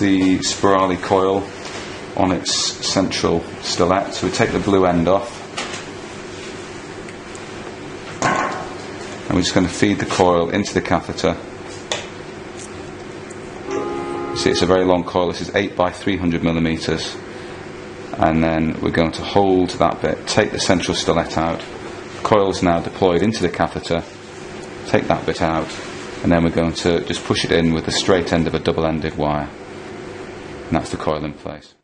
the spirale coil on its central stellate. So we take the blue end off, and we're just going to feed the coil into the catheter. You see, it's a very long coil. This is 8 by 300 millimeters, and then we're going to hold that bit, take the central stellate out. The coil's now deployed into the catheter. Take that bit out, and then we're going to just push it in with the straight end of a double-ended wire, and that's the coil in place.